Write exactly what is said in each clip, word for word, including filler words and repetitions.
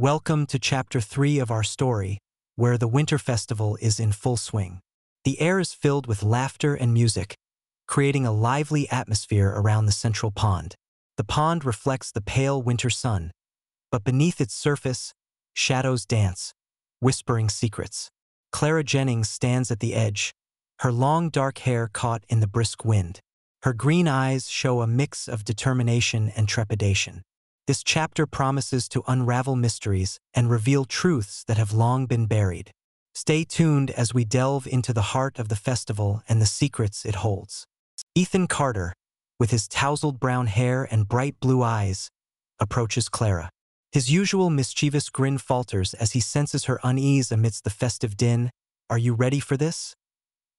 Welcome to Chapter three of our story, where the Winter Festival is in full swing. The air is filled with laughter and music, creating a lively atmosphere around the central pond. The pond reflects the pale winter sun, but beneath its surface, shadows dance, whispering secrets. Clara Jennings stands at the edge, her long dark hair caught in the brisk wind. Her green eyes show a mix of determination and trepidation. This chapter promises to unravel mysteries and reveal truths that have long been buried. Stay tuned as we delve into the heart of the festival and the secrets it holds. Ethan Carter, with his tousled brown hair and bright blue eyes, approaches Clara. His usual mischievous grin falters as he senses her unease amidst the festive din. "Are you ready for this?"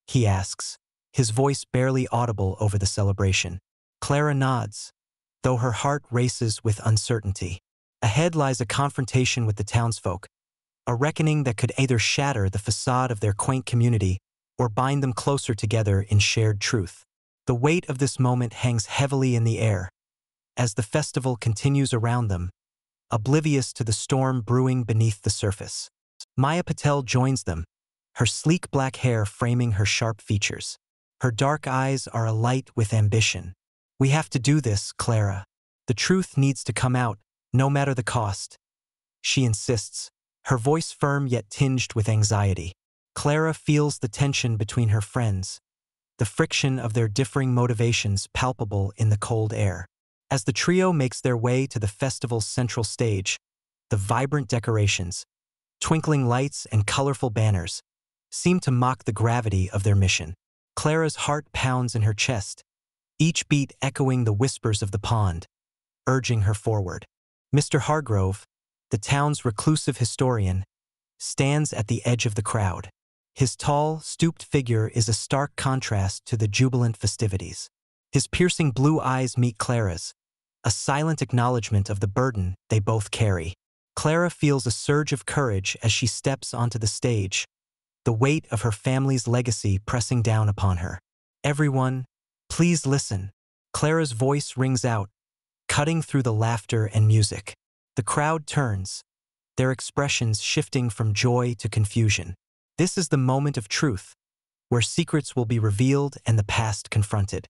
he asks, his voice barely audible over the celebration. Clara nods, though her heart races with uncertainty. Ahead lies a confrontation with the townsfolk, a reckoning that could either shatter the facade of their quaint community or bind them closer together in shared truth. The weight of this moment hangs heavily in the air as the festival continues around them, oblivious to the storm brewing beneath the surface. Maya Patel joins them, her sleek black hair framing her sharp features. Her dark eyes are alight with ambition. "We have to do this, Clara. The truth needs to come out, no matter the cost," she insists, her voice firm yet tinged with anxiety. Clara feels the tension between her friends, the friction of their differing motivations palpable in the cold air. As the trio makes their way to the festival's central stage, the vibrant decorations, twinkling lights, and colorful banners seem to mock the gravity of their mission. Clara's heart pounds in her chest, each beat echoing the whispers of the pond, urging her forward. Mister Hargrove, the town's reclusive historian, stands at the edge of the crowd. His tall, stooped figure is a stark contrast to the jubilant festivities. His piercing blue eyes meet Clara's, a silent acknowledgement of the burden they both carry. Clara feels a surge of courage as she steps onto the stage, the weight of her family's legacy pressing down upon her. "Everyone, please listen." Clara's voice rings out, cutting through the laughter and music. The crowd turns, their expressions shifting from joy to confusion. This is the moment of truth, where secrets will be revealed and the past confronted.